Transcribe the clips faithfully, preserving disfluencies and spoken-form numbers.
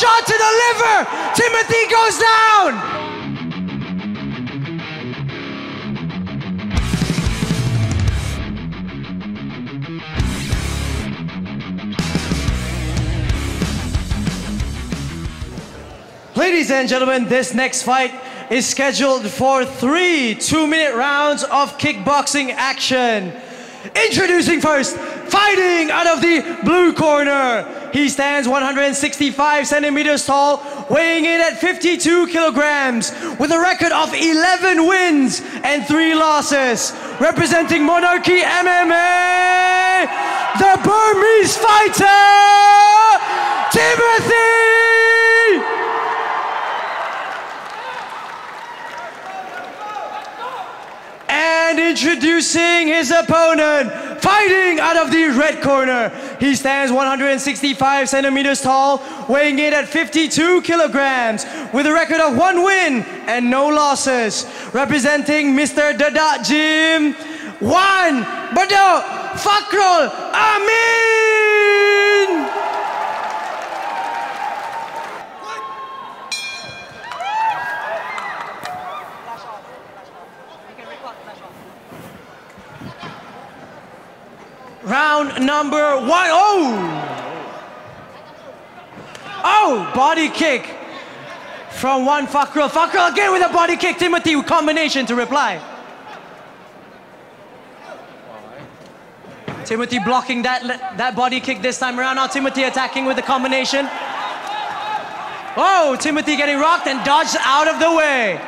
shot to the liver. Timothy goes down. Ladies and gentlemen, this next fight is scheduled for three two-minute rounds of kickboxing action. Introducing first, fighting out of the blue corner. He stands one hundred sixty-five centimeters tall, weighing in at fifty-two kilograms, with a record of eleven wins and three losses. Representing Monarchy M M A, the Burmese fighter, Timothy! And introducing his opponent, fighting out of the red corner. He stands one hundred sixty-five centimeters tall, weighing in at fifty-two kilograms, with a record of one win and no losses. Representing Mister Dada Jim, Wan Bordeaux Fakrul Amin. Round number one. Oh! Oh, body kick from Wan Fakrul. Fakrul again with a body kick. Timothy with combination to reply. Timothy blocking that, that body kick this time around. Now Timothy attacking with the combination. Oh, Timothy getting rocked and dodged out of the way.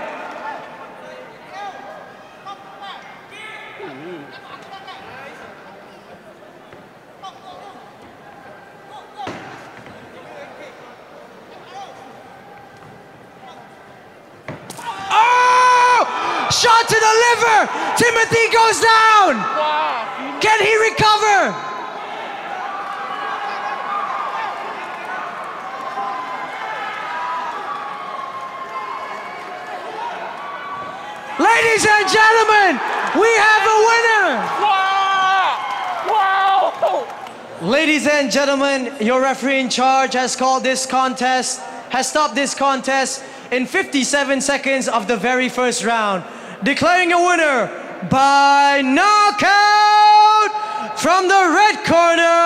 Shot to the liver. Timothy goes down. Wow. Can he recover? Ladies and gentlemen, we have a winner. Wow. Wow. Ladies and gentlemen, your referee in charge has called this contest, has stopped this contest in fifty-seven seconds of the very first round. Declaring a winner by knockout from the red corner,